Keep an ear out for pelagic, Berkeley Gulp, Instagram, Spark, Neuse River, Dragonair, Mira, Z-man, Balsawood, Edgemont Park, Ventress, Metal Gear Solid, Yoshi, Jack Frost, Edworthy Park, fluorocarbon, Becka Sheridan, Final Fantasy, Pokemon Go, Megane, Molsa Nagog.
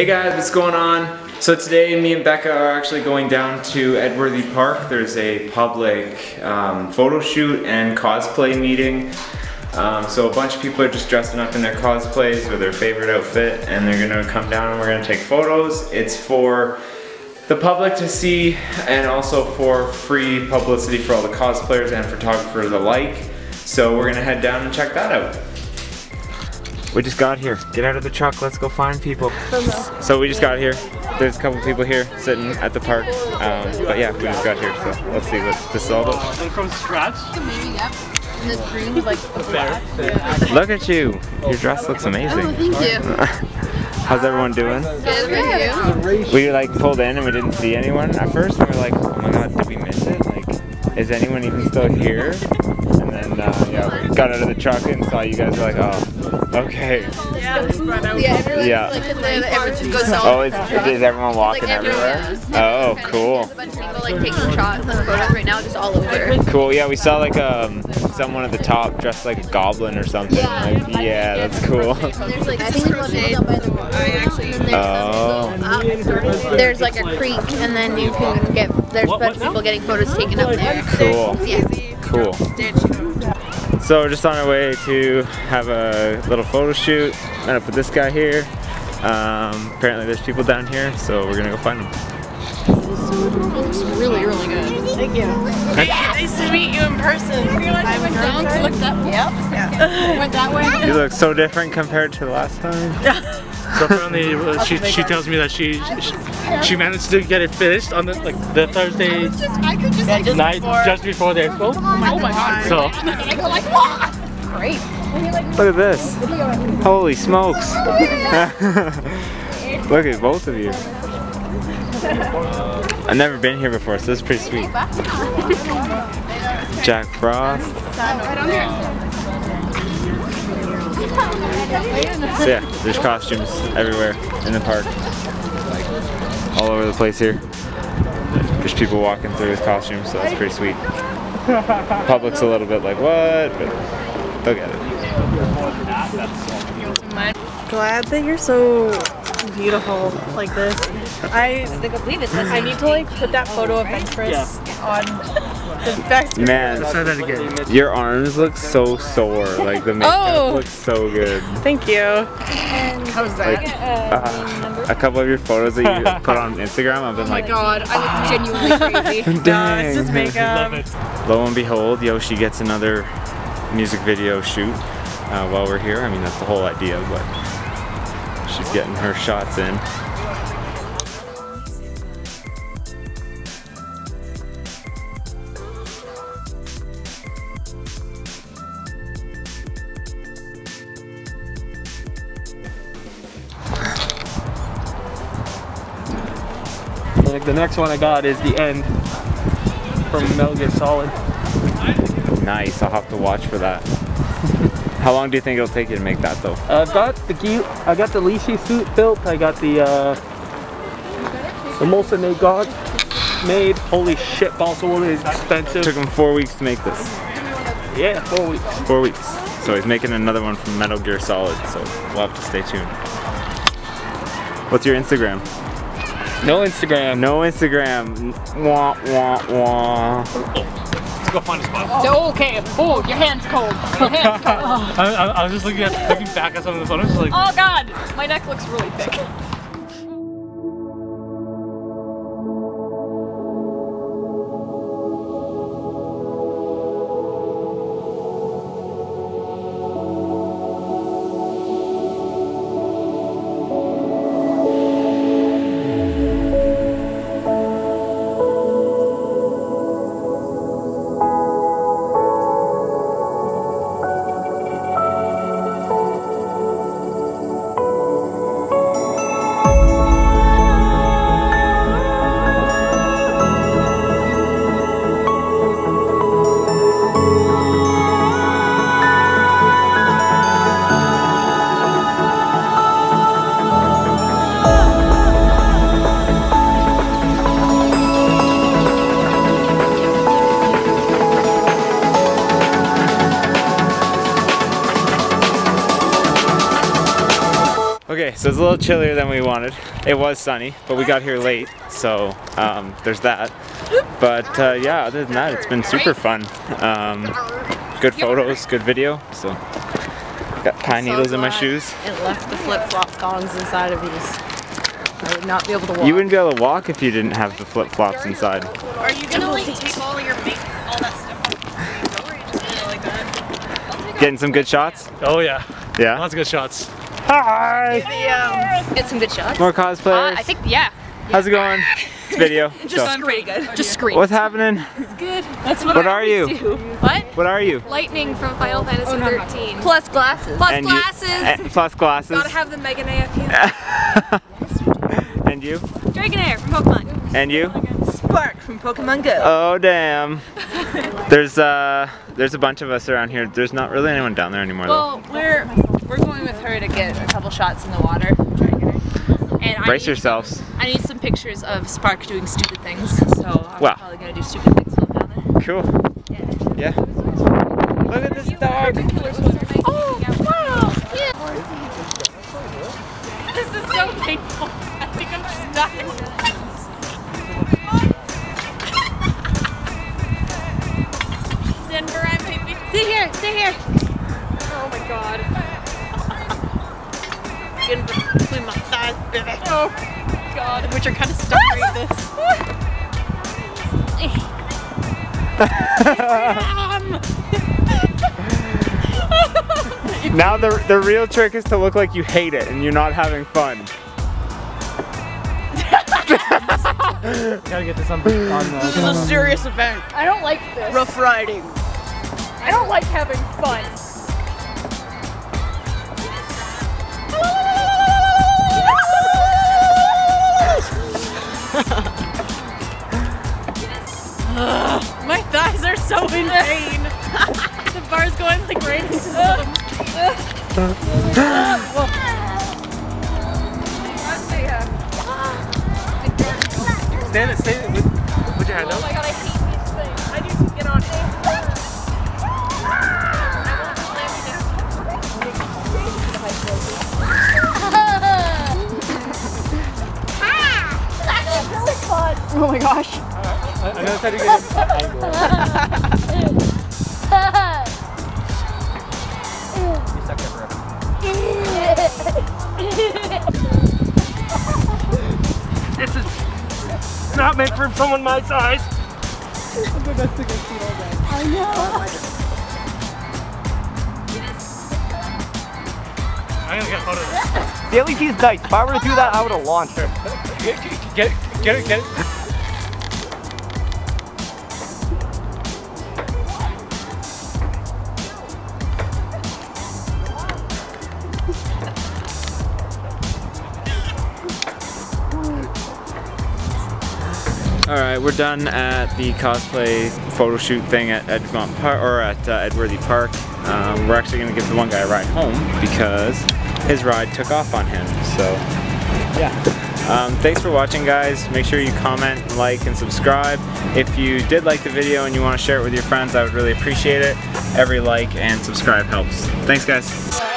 Hey guys, what's going on? So today me and Becca are actually going down to Edworthy Park. There's a public photo shoot and cosplay meeting. So a bunch of people are just dressing up in their cosplays with their favorite outfit, and they're gonna come down and we're gonna take photos. It's for the public to see and also for free publicity for all the cosplayers and photographers alike. So we're gonna head down and check that out. We just got here. Get out of the truck, let's go find people. So we just got here. There's a couple people here sitting at the park. But yeah, we just got here, so let's see what this is all about. From scratch? Look at you! Your dress looks amazing. Oh, thank you. How's everyone doing? Good, how are you? We like pulled in and we didn't see anyone at first. We were like, oh my god, did we miss it? Like, is anyone even still here? And then, yeah, we got out of the truck and saw you guys. Were like, oh. Okay. Yeah. Yeah. Oh, is everyone walking everywhere? Oh, cool. There's a bunch of people like taking shots and photos right now, just all over. Cool. Yeah, we saw like someone at the top dressed like a goblin or something. Yeah. Like, yeah, that's cool. There's like I think people by the water. Actually. Oh. There's like a creek, and then you can get there's a bunch of people getting photos taken up there. Cool. Yeah. Cool. So we're just on our way to have a little photo shoot. I'm gonna put this guy here. Apparently there's people down here, so we're gonna go find them. This looks really, really good. Thank you. Hey, nice to meet you in person. I went down to look that way. Yep. Yeah. Went that way. You look so different compared to last time. Yeah. So apparently she tells me that she managed to get it finished on the Thursday night just before the expo. Oh my god! So great. Look at this! Holy smokes! Look at both of you. I've never been here before, so this is pretty sweet. Jack Frost. So yeah, there's costumes everywhere in the park, all over the place here. There's people walking through with costumes, so that's pretty sweet. The public's a little bit like, what? But they'll get it. Glad that you're so beautiful like this. I need to put that photo of Ventress on. Man, say that again. Your arms look so sore. Like the makeup looks so good. Thank you. And how's that? A couple of your photos that you put on Instagram, I've been like, oh my god, I look genuinely crazy. No, it's just makeup. Love it. Lo and behold, Yoshi gets another music video shoot while we're here. I mean, that's the whole idea, but she's getting her shots in. The next one I got is the end from Metal Gear Solid. Nice, I'll have to watch for that. How long do you think it'll take you to make that though? I've got the Leishi suit built, I got the Molsa Nagog made. Holy shit, Balsawood is expensive. It took him 4 weeks to make this. Yeah, 4 weeks. 4 weeks. So he's making another one from Metal Gear Solid, so we'll have to stay tuned. What's your Instagram? No Instagram. No Instagram. Wah, wah, wah. Oh, let's go find a spot. Oh, okay. Oh, your hand's cold. Your hand's cold. I was just looking back at some of the photos. Like, oh god, my neck looks really thick. Okay, so it's a little chillier than we wanted. It was sunny, but we got here late, so there's that. But yeah, other than that, it's been super fun. Good photos, good video. So got pine needles in my shoes. It left the flip-flop thongs inside of these. I would not be able to walk. You wouldn't be able to walk if you didn't have the flip-flops inside. Are you gonna like take all your makeup, all that stuff, or are you just gonna like that? Getting some good shots? Oh yeah. Yeah. Lots of good shots. Hi. Get some good shots. More cosplayers. I think yeah. How's it going? It's video. It's going pretty good. Just scream. What's happening? It's good. That's what I always do. What? What are you? Lightning from Final Fantasy 13. Plus glasses. Plus glasses. Plus glasses. Gotta have the Megane up here. And you? Dragonair from Pokemon. And you? Spark from Pokemon Go. Oh damn. There's a bunch of us around here. There's not really anyone down there anymore though. Well, we're going with her to get a couple shots in the water. And I need some pictures of Spark doing stupid things, so I'm probably going to do stupid things while down there. Cool. Yeah. Look at this dog. Oh, wow. Yeah. This is so painful. I think I'm stuck. Denver, I'm baby. Sit here. Sit here. Oh, my God. Between my thighs, baby. Oh God, which are kind of stuck right this. Now the real trick is to look like you hate it and you're not having fun. Gotta get this on this. This is a serious event. I don't like this. Rough riding. I don't like having fun. My thighs are so in pain. The bar's going like right into them. Stand it, stand it. Put your hand down. Oh my God, I hate these things. I need to get on it. Oh my gosh. I'm gonna try to get it. You stuck there forever. This is not made for someone my size. I'm the best thing I've seen all day. I know. I'm gonna get a photo of this. The LED is nice. If I were to do that, I would have launched her. Get it. Alright, we're done at the cosplay photo shoot thing at Edgemont Park, or at Edworthy Park. We're actually going to give the one guy a ride home because his ride took off on him. So, yeah. Thanks for watching, guys. Make sure you comment, like, and subscribe. If you did like the video and you want to share it with your friends, I would really appreciate it. Every like and subscribe helps. Thanks, guys.